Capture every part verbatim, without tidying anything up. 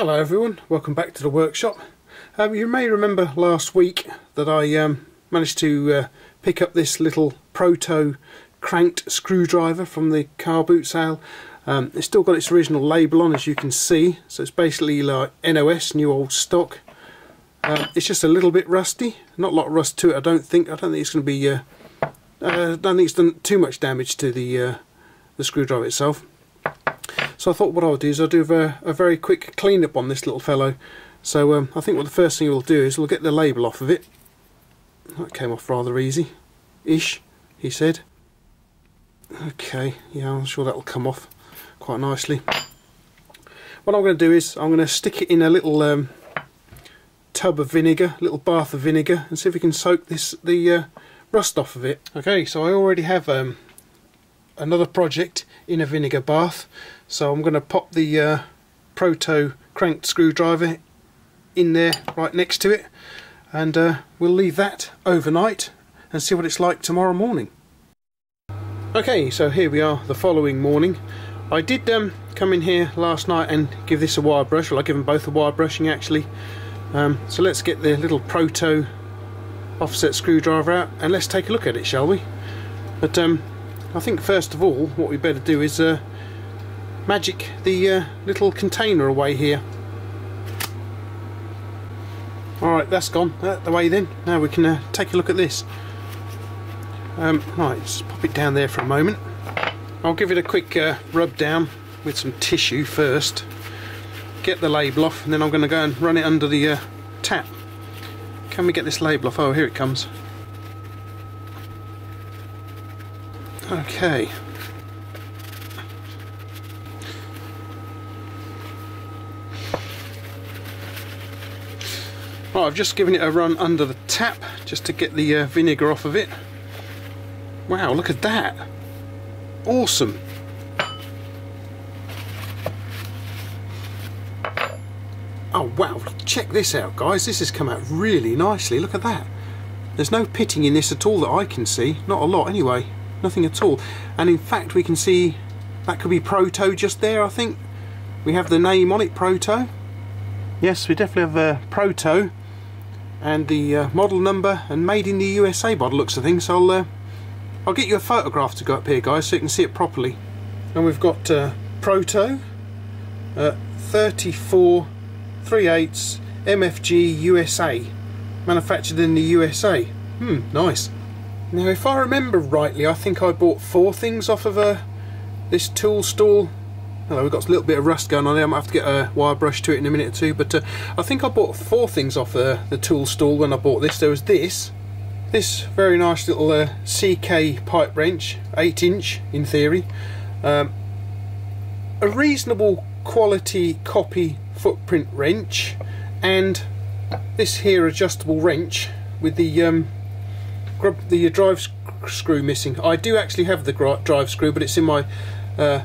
Hello everyone, welcome back to the workshop. Um, you may remember last week that I um, managed to uh, pick up this little proto cranked screwdriver from the car boot sale. Um, it's still got its original label on, as you can see, so it's basically like N O S, new old stock. Um, it's just a little bit rusty, not a lot of rust to it I don't think. I don't think it's going to be, uh, uh, I don't think it's done too much damage to the, uh, the screwdriver itself. So I thought what I'll do is I'll do a, a very quick clean-up on this little fellow. So um, I think what the first thing we'll do is we'll get the label off of it. That came off rather easy-ish, he said. Okay, yeah, I'm sure that'll come off quite nicely. What I'm going to do is I'm going to stick it in a little um, tub of vinegar, little bath of vinegar, and see if we can soak this the uh, rust off of it. Okay, so I already have um, another project in a vinegar bath. So I'm going to pop the uh, proto cranked screwdriver in there right next to it, and uh, we'll leave that overnight and see what it's like tomorrow morning. Okay, so here we are the following morning. I did um, come in here last night and give this a wire brush. Well, I give them both a wire brushing actually. Um, so let's get the little proto offset screwdriver out and let's take a look at it, shall we? But um, I think first of all what we better do is uh, magic the uh, little container away here. Alright, that's gone out the way then. Now we can uh, take a look at this. Um, right, just pop it down there for a moment. I'll give it a quick uh, rub down with some tissue first, get the label off, and then I'm going to go and run it under the uh, tap. Can we get this label off? Oh, here it comes. Okay. Right, I've just given it a run under the tap just to get the uh, vinegar off of it. Wow, look at that! Awesome! Oh wow, check this out guys, this has come out really nicely, look at that! There's no pitting in this at all that I can see, not a lot anyway, nothing at all. And in fact we can see that could be Proto just there I think. We have the name on it, Proto. Yes, we definitely have uh, Proto, and the uh, model number and made in the U S A by the looks of things. So I'll, uh, I'll get you a photograph to go up here guys so you can see it properly. And we've got uh, Proto uh, thirty-four three eighths M F G U S A, manufactured in the U S A. Hmm, nice. Now if I remember rightly I think I bought four things off of uh, this tool stall. Hello, we've got a little bit of rust going on there. I might have to get a wire brush to it in a minute or two, but uh, I think I bought four things off uh, the tool stall when I bought this. There was this, this very nice little uh, C K pipe wrench, eight inch in theory, um, a reasonable quality copy footprint wrench, and this here adjustable wrench with the um, grub, the drive sc screw missing. I do actually have the drive screw, but it's in my uh,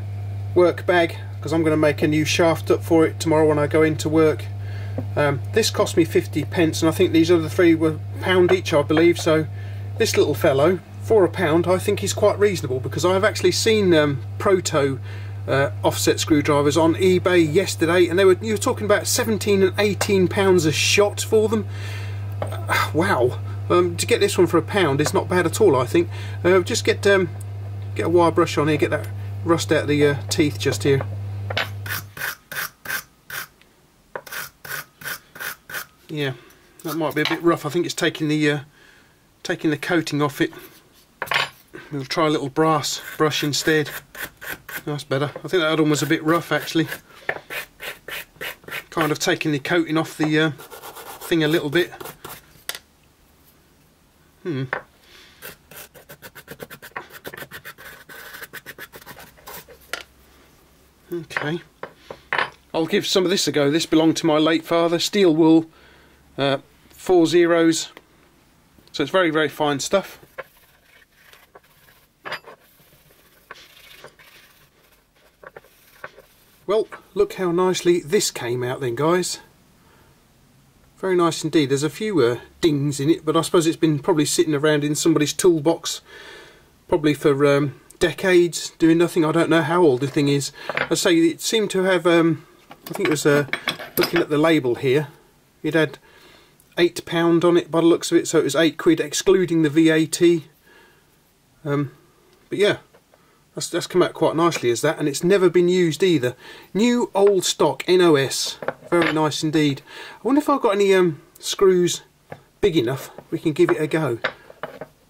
work bag because I'm going to make a new shaft up for it tomorrow when I go into work. Um, this cost me fifty pence, and I think these other three were a pound each I believe, so this little fellow for a pound I think is quite reasonable, because I've actually seen um, proto uh, offset screwdrivers on eBay yesterday and they were you were talking about seventeen and eighteen pounds a shot for them. Uh, wow, um, to get this one for a pound is not bad at all I think. Uh, just get um, get a wire brush on here, get that rust out the uh, teeth just here. Yeah, that might be a bit rough. I think it's taking the uh, taking the coating off it. We'll try a little brass brush instead. That's better. I think that other one was a bit rough actually. Kind of taking the coating off the uh, thing a little bit. Hmm. Okay, I'll give some of this a go. This belonged to my late father, steel wool, uh, four zeros, so it's very, very fine stuff. Well, look how nicely this came out then guys. Very nice indeed. There's a few uh, dings in it, but I suppose it's been probably sitting around in somebody's toolbox, probably for um, decades, doing nothing. I don't know how old the thing is. I say it seemed to have um, I think it was a looking at the label here, it had eight pound on it by the looks of it, so it was eight quid excluding the V A T. Um, but yeah, that's, that's come out quite nicely as that, and it's never been used either. New old stock N O S, very nice indeed. I wonder if I've got any um, screws big enough we can give it a go.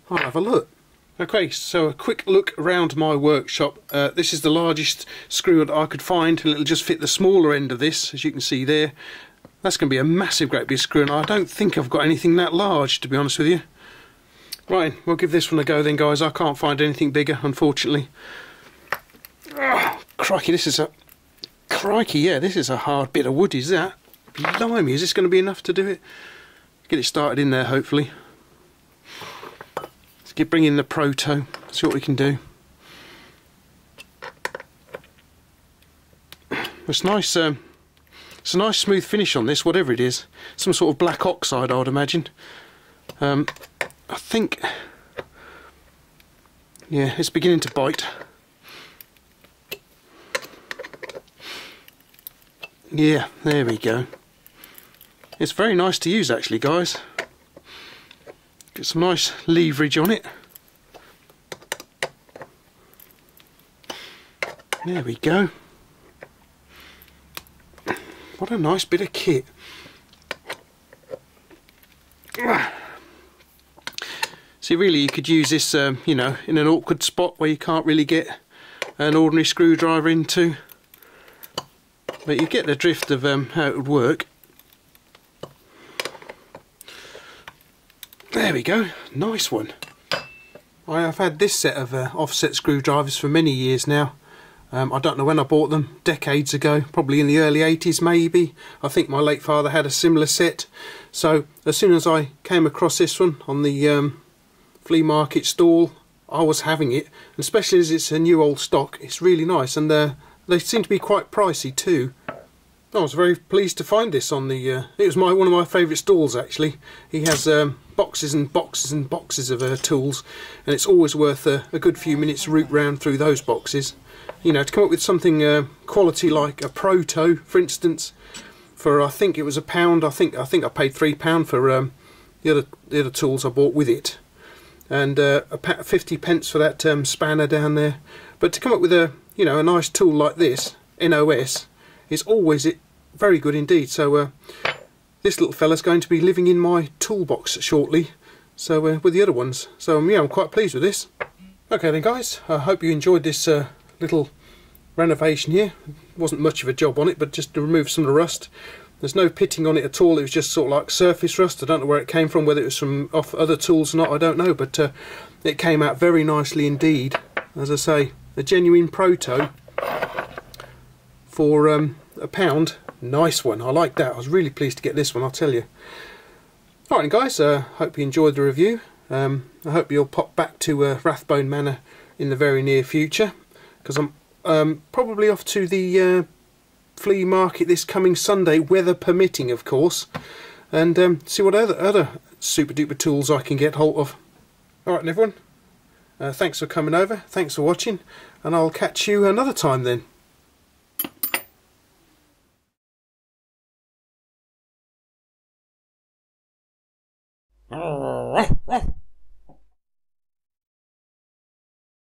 I'll have a look. Okay, so a quick look around my workshop. Uh, this is the largest screw that I could find, and it'll just fit the smaller end of this, as you can see there. That's going to be a massive, great big screw, and I don't think I've got anything that large, to be honest with you. Right, we'll give this one a go then, guys. I can't find anything bigger, unfortunately. Oh, crikey, this is a... Crikey, yeah, this is a hard bit of wood, is that? Blimey, is this going to be enough to do it? Get it started in there, hopefully. You bring in the proto, see what we can do. It's nice. Um, it's a nice smooth finish on this, whatever it is. Some sort of black oxide, I would imagine. Um, I think. Yeah, it's beginning to bite. Yeah, there we go. It's very nice to use, actually, guys. Get some nice leverage on it. There we go. What a nice bit of kit. See, really, you could use this, um, you know, in an awkward spot where you can't really get an ordinary screwdriver into. But you get the drift of um, how it would work. There we go, nice one. I have had this set of uh, offset screwdrivers for many years now. Um, I don't know when I bought them, decades ago, probably in the early eighties maybe. I think my late father had a similar set. So as soon as I came across this one on the um, flea market stall, I was having it. Especially as it's a new old stock, it's really nice, and uh, they seem to be quite pricey too. I was very pleased to find this on the, uh, it was my one of my favourite stalls actually. He has um, boxes and boxes and boxes of uh, tools, and it's always worth uh, a good few minutes root round through those boxes. You know, to come up with something uh, quality like a proto, for instance, for I think it was a pound, I think I think I paid three pound for um, the, other, the other tools I bought with it. And uh, a pat fifty pence for that um, spanner down there. But to come up with a, you know, a nice tool like this, N O S, is always it. Very good indeed. So uh, this little fella's going to be living in my toolbox shortly, so uh, with the other ones. So um, yeah, I'm quite pleased with this. Okay then, guys, I hope you enjoyed this uh, little renovation here. It wasn't much of a job on it, but just to remove some of the rust. There's no pitting on it at all. It was just sort of like surface rust. I don't know where it came from, whether it was from off other tools or not, I don't know, but uh, it came out very nicely indeed. As I say, a genuine proto for um, a pound. Nice one, I like that. I was really pleased to get this one, I'll tell you. Alright guys, I uh, hope you enjoyed the review. Um, I hope you'll pop back to uh, Rathbone Manor in the very near future, because I'm um, probably off to the uh, flea market this coming Sunday, weather permitting of course, and um, see what other, other super duper tools I can get hold of. Alright everyone, uh, thanks for coming over, thanks for watching, and I'll catch you another time then.